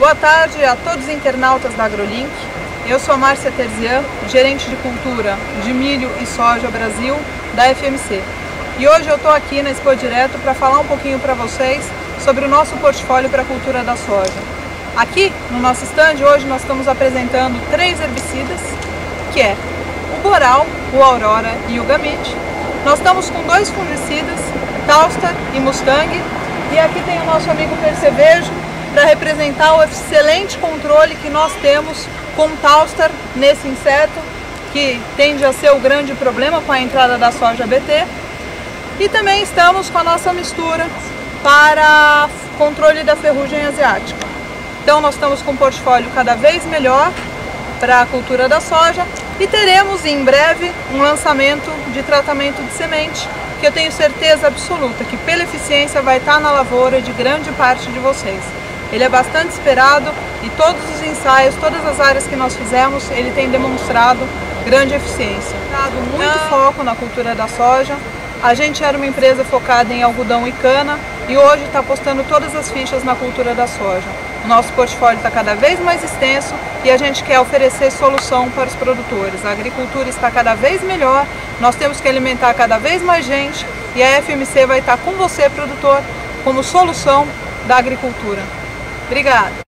Boa tarde a todos os internautas da AgroLink. Eu sou a Márcia Terzian, gerente de cultura de milho e soja Brasil da FMC. E hoje eu estou aqui na Expo Direto para falar um pouquinho para vocês sobre o nosso portfólio para a cultura da soja. Aqui no nosso stand hoje nós estamos apresentando três herbicidas, que é o Boral, o Aurora e o Gamit. Nós estamos com dois fungicidas, Tausta e Mustang. E aqui tem o nosso amigo Percevejo para representar o excelente controle que nós temos com o Tausta nesse inseto, que tende a ser o grande problema com a entrada da soja BT. E também estamos com a nossa mistura para controle da ferrugem asiática. Então nós estamos com um portfólio cada vez melhor para a cultura da soja e teremos em breve um lançamento de tratamento de semente, que eu tenho certeza absoluta que pela eficiência vai estar na lavoura de grande parte de vocês. Ele é bastante esperado e todos os ensaios, todas as áreas que nós fizemos, ele tem demonstrado grande eficiência. Dado muito foco na cultura da soja, a gente era uma empresa focada em algodão e cana e hoje está apostando todas as fichas na cultura da soja. O nosso portfólio está cada vez mais extenso e a gente quer oferecer solução para os produtores. A agricultura está cada vez melhor, nós temos que alimentar cada vez mais gente e a FMC vai estar com você, produtor, como solução da agricultura. Obrigada!